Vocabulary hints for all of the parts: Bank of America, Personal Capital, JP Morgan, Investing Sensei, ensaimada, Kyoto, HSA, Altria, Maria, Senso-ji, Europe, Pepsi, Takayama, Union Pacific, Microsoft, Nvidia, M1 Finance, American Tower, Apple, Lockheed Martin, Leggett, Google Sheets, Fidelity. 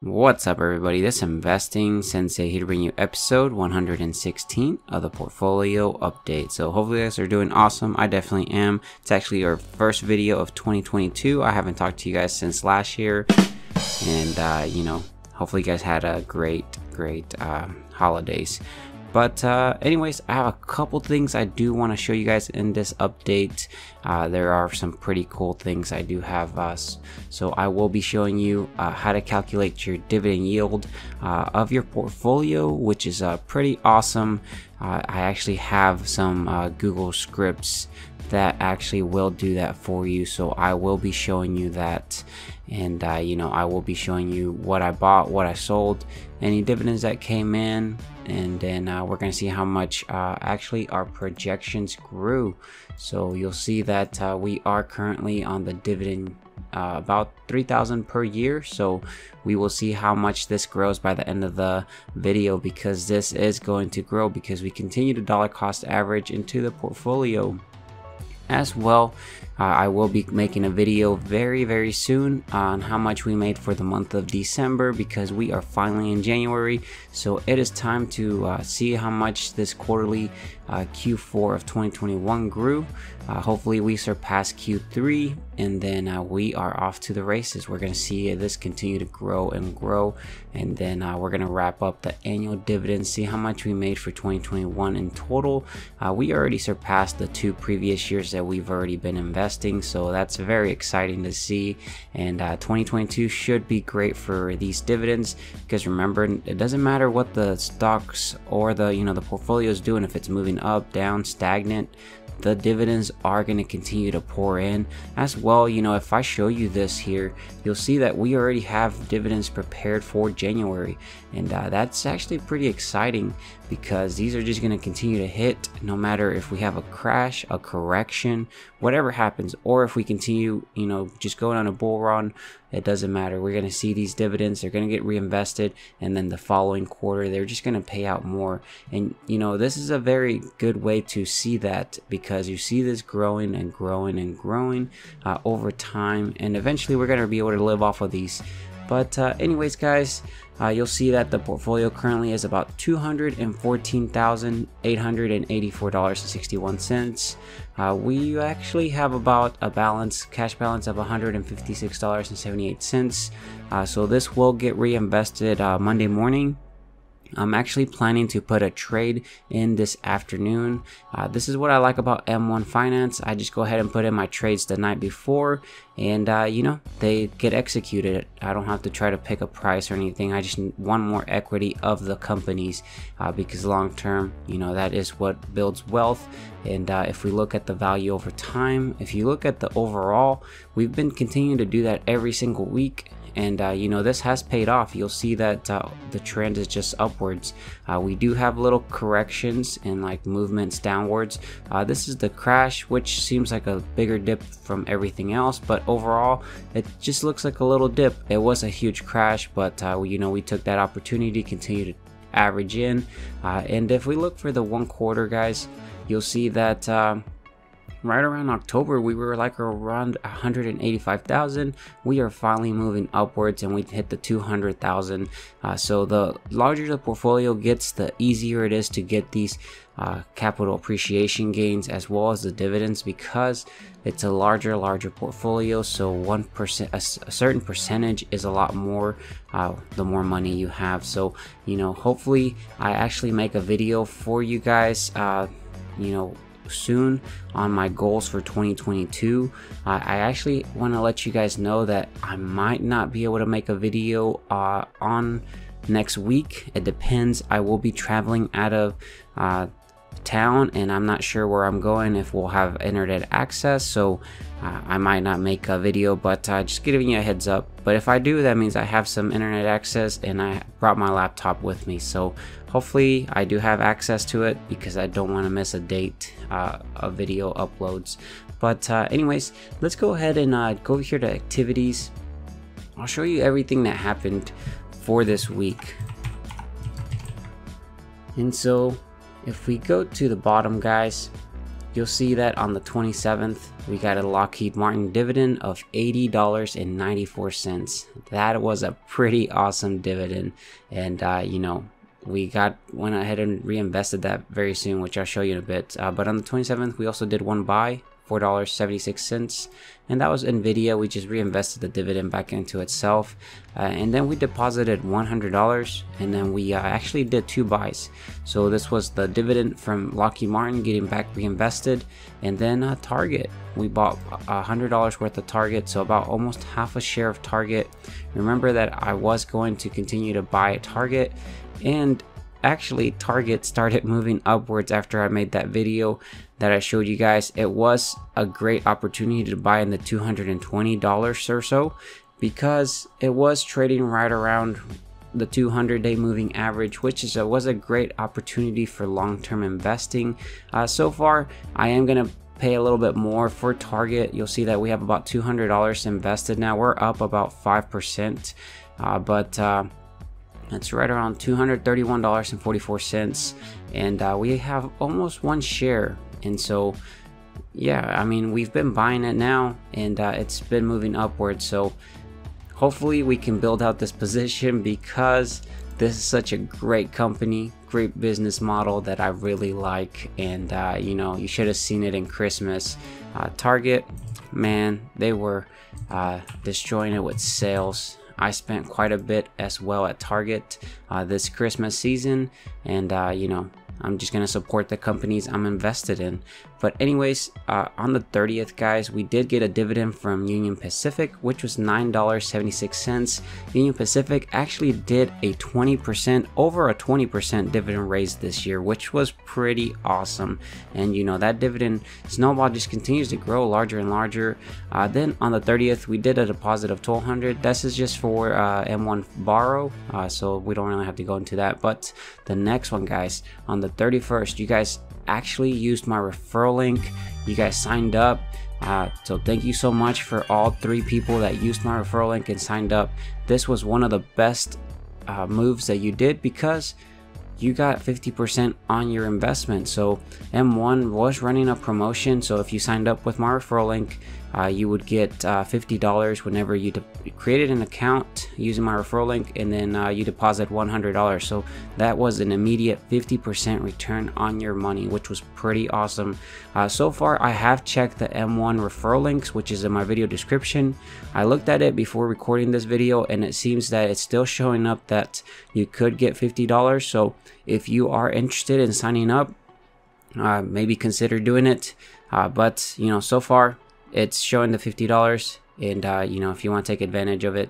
What's up everybody, this is Investing Sensei here to bring you episode 116 of the portfolio update. So hopefully you guys are doing awesome. I definitely am. It's actually our first video of 2022. I haven't talked to you guys since last year, and you know, hopefully you guys had a great holidays. But anyways, I have a couple things I do want to show you guys in this update. There are some pretty cool things I do have. So I will be showing you how to calculate your dividend yield of your portfolio, which is pretty awesome. I actually have some Google scripts that actually will do that for you. So I will be showing you that, and you know, I will be showing you what I bought, what I sold, any dividends that came in, and then we're gonna see how much actually our projections grew. So you'll see that we are currently on the dividend about 3,000 per year, so we will see how much this grows by the end of the video, because this is going to grow because we continue to dollar cost average into the portfolio as well. I will be making a video very soon on how much we made for the month of December, because we are finally in January, so it is time to see how much this quarterly Q4 of 2021 grew. Hopefully we surpass Q3, and then we are off to the races. We're gonna see this continue to grow and grow, and then we're gonna wrap up the annual dividends, see how much we made for 2021 in total. We already surpassed the two previous years that we've already been investing, so that's very exciting to see. And 2022 should be great for these dividends, because remember, it doesn't matter what the stocks or the, you know, the portfolio is doing. If it's moving up, down, stagnant, the dividends are going to continue to pour in as well. You know, if I show you this here, you'll see that we already have dividends prepared for January, and that's actually pretty exciting, because these are just going to continue to hit no matter if we have a crash, a correction, whatever happens, or if we continue, you know, just going on a bull run. It doesn't matter, we're going to see these dividends. They're going to get reinvested, and then the following quarter they're just going to pay out more. And you know, this is a very good way to see that, because you see this growing and growing and growing over time, and eventually we're going to be able to live off of these. But anyways guys, you'll see that the portfolio currently is about $214,884.61. We actually have about a balance, cash balance of $156.78. So this will get reinvested Monday morning. I'm actually planning to put a trade in this afternoon. This is what I like about M1 Finance. I just go ahead and put in my trades the night before, and you know, they get executed. I don't have to try to pick a price or anything. I just want more equity of the companies, because long term, you know, that is what builds wealth. And if we look at the value over time, if you look at the overall, we've been continuing to do that every single week. And you know, this has paid off. You'll see that the trend is just upwards. We do have little corrections and like movements downwards. This is the crash, which seems like a bigger dip from everything else, but overall it just looks like a little dip. It was a huge crash, but you know, we took that opportunity, continue to average in. And if we look for the one quarter guys, you'll see that right around October we were like around 185,000. We are finally moving upwards, and we hit the 200,000. So the larger the portfolio gets, the easier it is to get these capital appreciation gains as well as the dividends, because it's a larger portfolio. So 1%, a certain percentage is a lot more, the more money you have. So you know, hopefully I actually make a video for you guys you know, soon on my goals for 2022. I actually want to let you guys know that I might not be able to make a video on next week. It depends. I will be traveling out of town, and I'm not sure where I'm going, if we'll have internet access. So I might not make a video, but just giving you a heads up. But if I do, that means I have some internet access, and I brought my laptop with me, so hopefully I do have access to it, because I don't want to miss a date of video uploads. But anyways, let's go ahead and go over here to activities. I'll show you everything that happened for this week. And so if we go to the bottom guys, You'll see that on the 27th, we got a Lockheed Martin dividend of $80.94. That was a pretty awesome dividend. And, you know, we went ahead and reinvested that very soon, which I'll show you in a bit. But on the 27th, we also did one buy, $4.76, and that was Nvidia. We just reinvested the dividend back into itself, and then we deposited $100, and then we actually did two buys. So this was the dividend from Lockheed Martin getting back reinvested, and then Target. We bought $100 worth of Target, so about almost half a share of Target. Remember that I was going to continue to buy at Target, and actually Target started moving upwards after I made that video that I showed you guys. It was a great opportunity to buy in the $220 or so, because it was trading right around the 200-day moving average, which is was a great opportunity for long-term investing. So far, I am gonna pay a little bit more for Target. You'll see that we have about $200 invested now. We're up about 5%, but that's right around $231.44, and we have almost one share. And so, yeah, I mean, we've been buying it now, and it's been moving upwards. So hopefully we can build out this position, because this is such a great company, great business model that I really like. And you know, you should have seen it in Christmas. Target, man, they were destroying it with sales. I spent quite a bit as well at Target this Christmas season, and you know, I'm just gonna support the companies I'm invested in. But anyways, on the 30th, guys, we did get a dividend from Union Pacific, which was $9.76. Union Pacific actually did a 20%, over a 20% dividend raise this year, which was pretty awesome. And you know, that dividend snowball just continues to grow larger and larger. Then on the 30th, we did a deposit of $1,200. This is just for M1 borrow, so we don't really have to go into that. But the next one, guys, on the 31st, you guys actually used my referral link. You guys signed up, so thank you so much for all three people that used my referral link and signed up. This was one of the best moves that you did, because you got 50% on your investment. So M1 was running a promotion, so if you signed up with my referral link, you would get $50 whenever you created an account using my referral link, and then you deposit $100. So that was an immediate 50% return on your money, which was pretty awesome. So far, I have checked the M1 referral links, which is in my video description. I looked at it before recording this video, and it seems that it's still showing up that you could get $50. So if you are interested in signing up, maybe consider doing it. But you know, so far it's showing the $50, and you know, if you want to take advantage of it,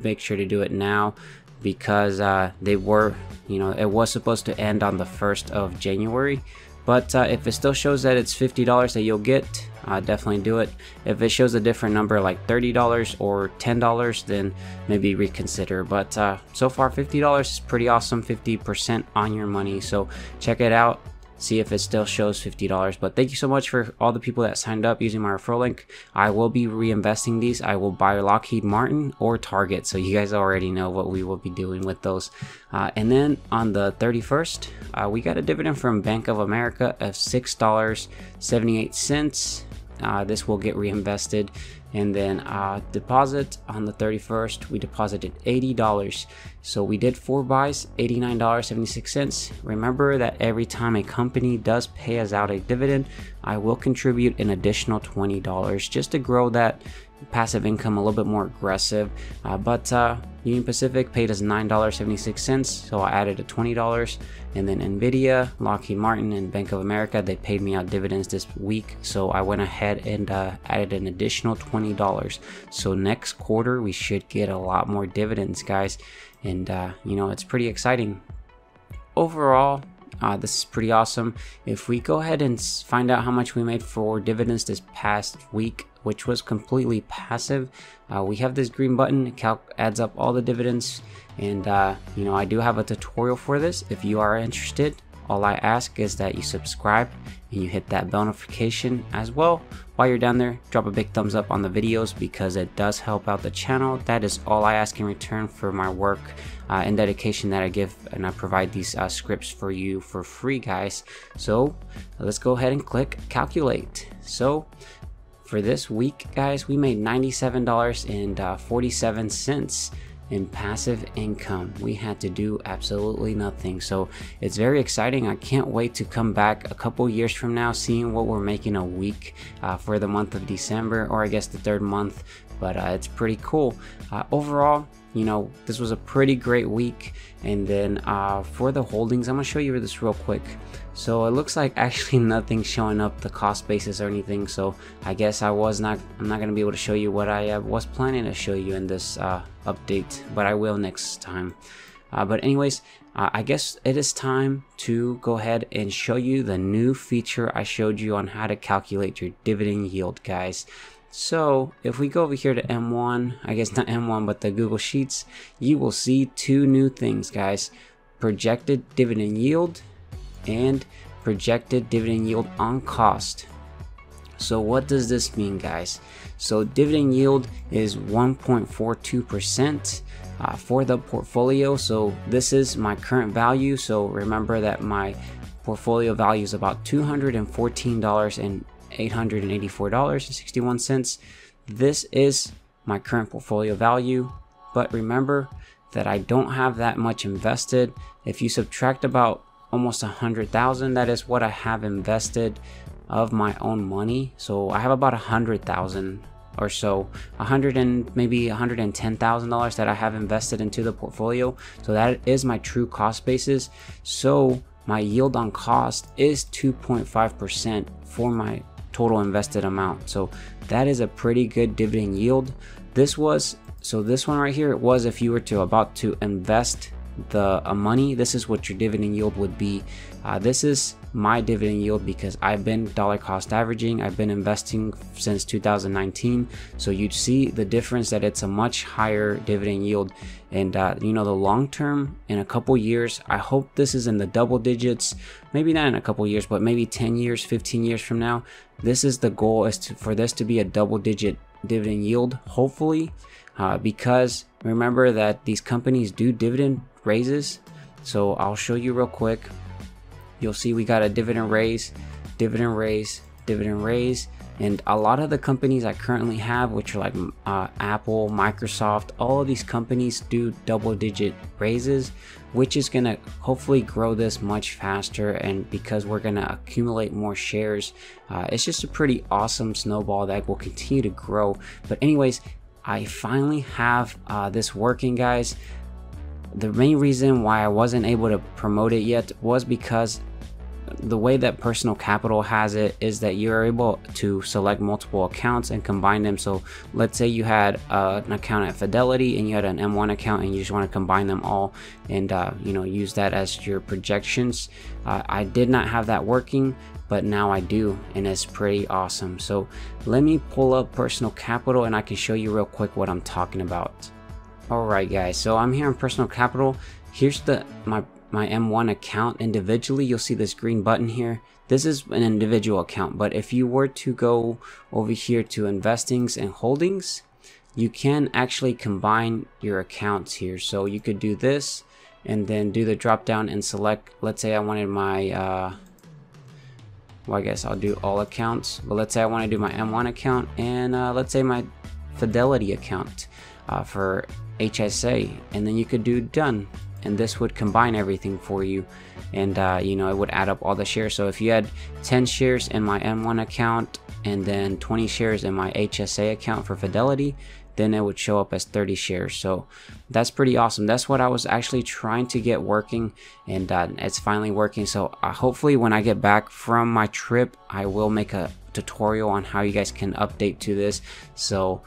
make sure to do it now, because they were, you know, it was supposed to end on the 1st of January. But if it still shows that it's $50 that you'll get, definitely do it. If it shows a different number, like $30 or $10, then maybe reconsider. But so far, $50 is pretty awesome, 50% on your money. So check it out, see if it still shows $50. But thank you so much for all the people that signed up using my referral link. I will be reinvesting these. I will buy Lockheed Martin or Target, so you guys already know what we will be doing with those. And then on the 31st, we got a dividend from Bank of America of $6.78. This will get reinvested, and then deposit on the 31st, we deposited $80. So we did four buys, $89.76. Remember that every time a company does pay us out a dividend, I will contribute an additional $20 just to grow that passive income a little bit more aggressive. But Union Pacific paid us $9.76, so I added a $20. And then Nvidia, Lockheed Martin, and Bank of America, they paid me out dividends this week, so I went ahead and added an additional $20. So next quarter we should get a lot more dividends, guys, and you know, it's pretty exciting overall. This is pretty awesome. If we go ahead and find out how much we made for dividends this past week, which was completely passive, we have this green button. Calc adds up all the dividends, and you know, I do have a tutorial for this if you are interested. all I ask is that you subscribe and you hit that bell notification as well. While you're down there, drop a big thumbs up on the videos because it does help out the channel. That is all I ask in return for my work and dedication that I give, and I provide these scripts for you for free, guys. So let's go ahead and click calculate. So for this week, guys, we made $97.47 in passive income. We had to do absolutely nothing, so it's very exciting. I can't wait to come back a couple years from now, seeing what we're making a week for the month of December, or I guess the third month. But it's pretty cool. Overall, you know, this was a pretty great week. And then for the holdings, I'm gonna show you this real quick. So it looks like actually nothing's showing up, the cost basis or anything. So I guess I'm not gonna be able to show you what I was planning to show you in this update, but I will next time. But anyways, I guess it is time to go ahead and show you the new feature I showed you on how to calculate your dividend yield, guys. So if we go over here to M1, I guess not M1, but the Google Sheets, you will see two new things, guys: projected dividend yield and projected dividend yield on cost. So what does this mean, guys? So dividend yield is 1.42% for the portfolio. So this is my current value. So remember that my portfolio value is about $214,884.61. This is my current portfolio value, but remember that I don't have that much invested. If you subtract about almost 100,000, that is what I have invested of my own money. So I have about 100,000 or so, $110,000 that I have invested into the portfolio. So that is my true cost basis. So my yield on cost is 2.5% for my total invested amount. So that is a pretty good dividend yield. This was, so this one right here, it was if you were to about to invest the money, this is what your dividend yield would be. This is my dividend yield because I've been dollar cost averaging. I've been investing since 2019, so you'd see the difference that it's a much higher dividend yield. And you know, the long term, in a couple years, I hope this is in the double digits. Maybe not in a couple years, but maybe 10 years, 15 years from now, this is the goal, is to, for this to be a double digit dividend yield, hopefully, because remember that these companies do dividend raises. So I'll show you real quick. You'll see we got a dividend raise, dividend raise, dividend raise, and a lot of the companies I currently have, which are like Apple, Microsoft, all of these companies do double digit raises, which is gonna hopefully grow this much faster. And because we're gonna accumulate more shares, it's just a pretty awesome snowball that will continue to grow. But anyways, I finally have this working, guys. The main reason why I wasn't able to promote it yet was because the way that Personal Capital has it is that you're able to select multiple accounts and combine them. So let's say you had an account at Fidelity and you had an M1 account and you just want to combine them all and you know, use that as your projections. I did not have that working, but now I do, and it's pretty awesome. So let me pull up Personal Capital and I can show you real quick what I'm talking about. Alright guys, so I'm here in Personal Capital. Here's the my M1 account individually. You'll see this green button here. This is an individual account, but if you were to go over here to investings and holdings, you can actually combine your accounts here. So you could do this and then do the drop down and select, let's say I wanted my well, I guess I'll do all accounts, but let's say I want to do my M1 account and let's say my Fidelity account for HSA, and then you could do done, and this would combine everything for you. And you know, it would add up all the shares. So if you had 10 shares in my M1 account and then 20 shares in my HSA account for Fidelity, then it would show up as 30 shares. So that's pretty awesome. That's what I was actually trying to get working, and it's finally working. So hopefully when I get back from my trip, I will make a tutorial on how you guys can update to this. So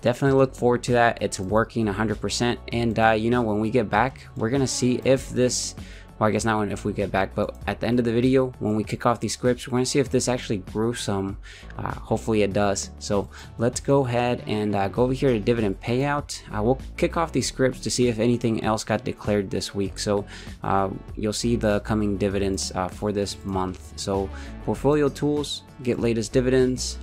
definitely look forward to that. It's working 100%. And you know, when we get back, we're gonna see if this Well, I guess not if we get back, but at the end of the video, when we kick off these scripts, we're going to see if this actually grew some. Hopefully it does. So let's go ahead and go over here to dividend payout. We'll kick off these scripts to see if anything else got declared this week. So you'll see the coming dividends for this month. So portfolio tools, get latest dividends.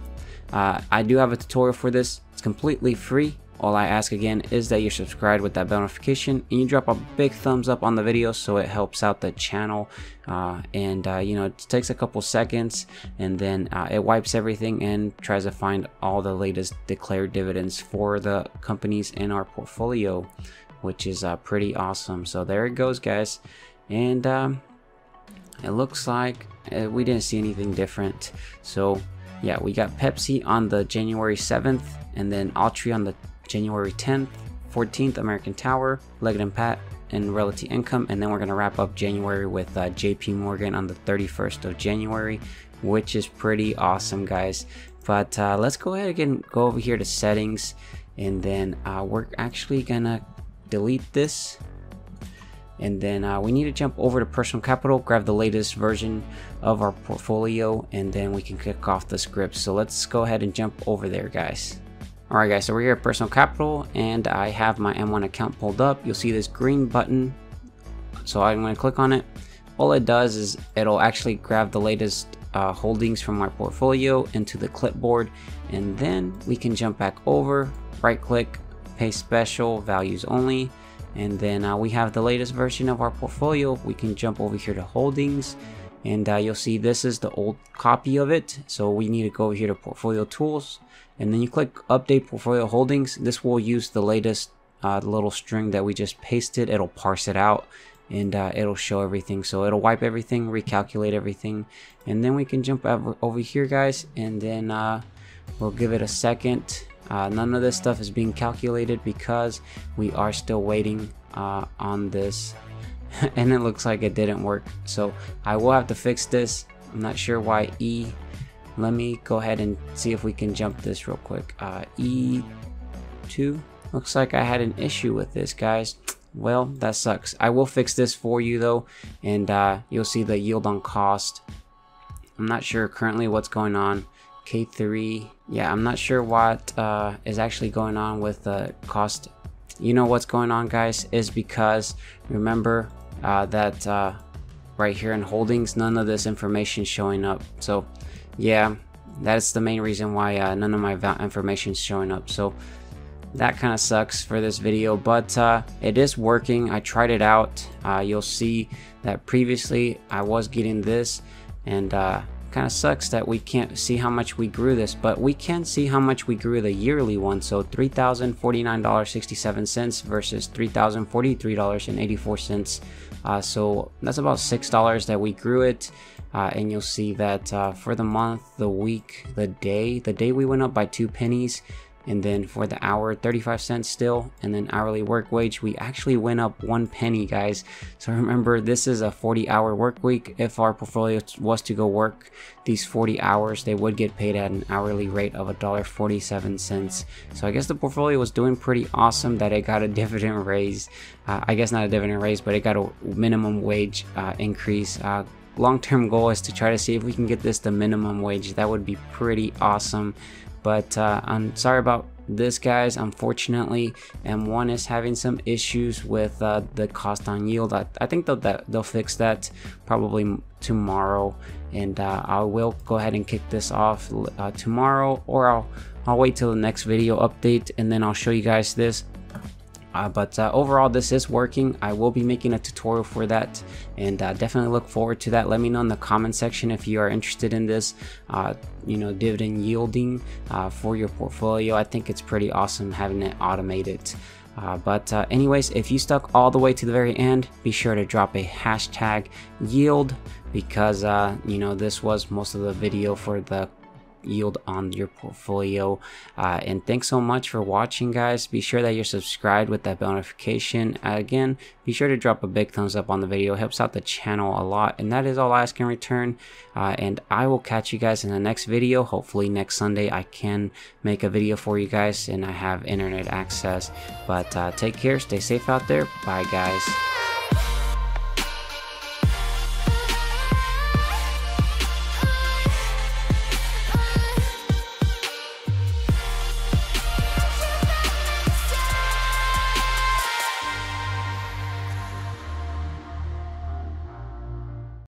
I do have a tutorial for this. It's completely free. All I ask again is that you're subscribed with that bell notification and you drop a big thumbs up on the video so it helps out the channel. You know, it takes a couple seconds and then it wipes everything and tries to find all the latest declared dividends for the companies in our portfolio, which is pretty awesome. So there it goes, guys. And it looks like we didn't see anything different. So yeah, we got Pepsi on the January 7th and then Altria on the January 10th, 14th, American Tower, Leggett and Pat, and Realty Income. And then we're going to wrap up January with JP Morgan on the 31st of January, which is pretty awesome, guys. But let's go ahead and go over here to settings. And then we're actually going to delete this. And then we need to jump over to Personal Capital, grab the latest version of our portfolio, and then we can kick off the script. So let's go ahead and jump over there, guys. Alright guys, so we're here at Personal Capital and I have my M1 account pulled up. You'll see this green button. So I'm going to click on it. All it does is it'll actually grab the latest holdings from my portfolio into the clipboard, and then we can jump back over, right click, pay special, values only, and then we have the latest version of our portfolio. We can jump over here to holdings. And you'll see this is the old copy of it. So we need to go over here to portfolio tools and then you click update portfolio holdings. This will use the latest little string that we just pasted. It'll parse it out and it'll show everything. So it'll wipe everything, recalculate everything. And then we can jump over here, guys. And then we'll give it a second. None of this stuff is being calculated because we are still waiting on this. And it looks like it didn't work, so I will have to fix this. I'm not sure why. Let me go ahead and see if we can jump this real quick. E2 looks like I had an issue with this, guys. Well, that sucks. I will fix this for you though, and you'll see the yield on cost. I'm not sure currently what's going on. K3, yeah, I'm not sure what is actually going on with the cost. You know what's going on, guys, is because remember that right here in holdings, none of this information showing up. So yeah, that's the main reason why none of my information is showing up. So that kind of sucks for this video, but it is working. I tried it out. You'll see that previously I was getting this, and kind of sucks that we can't see how much we grew this, but we can see how much we grew the yearly one. So $3,049.67 versus $3,043.84. So that's about $6 that we grew it. And you'll see that for the month, the week, the day we went up by 2 pennies. And then for the hour, 35 cents still. And then hourly work wage, we actually went up 1 penny, guys. So remember, this is a 40-hour work week. If our portfolio was to go work these 40 hours, they would get paid at an hourly rate of $1.47. So I guess the portfolio was doing pretty awesome that it got a dividend raise. I guess not a dividend raise, but it got a minimum wage increase. Long-term goal is to try to see if we can get this to minimum wage. That would be pretty awesome. But I'm sorry about this, guys. Unfortunately, M1 is having some issues with the cost on yield. I think they'll fix that probably tomorrow, and I will go ahead and kick this off tomorrow, or I'll wait till the next video update and then I'll show you guys this. But overall, this is working. I will be making a tutorial for that, and definitely look forward to that. Let me know in the comment section if you are interested in this, you know, dividend yielding for your portfolio. I think it's pretty awesome having it automated. Anyways, if you stuck all the way to the very end, be sure to drop a hashtag yield, because, you know, this was most of the video for the yield on your portfolio. And thanks so much for watching, guys. Be sure that you're subscribed with that bell notification. Again, be sure to drop a big thumbs up on the video. It helps out the channel a lot, and that is all I ask in return. And I will catch you guys in the next video. Hopefully next Sunday I can make a video for you guys and I have internet access. But take care, stay safe out there. Bye, guys.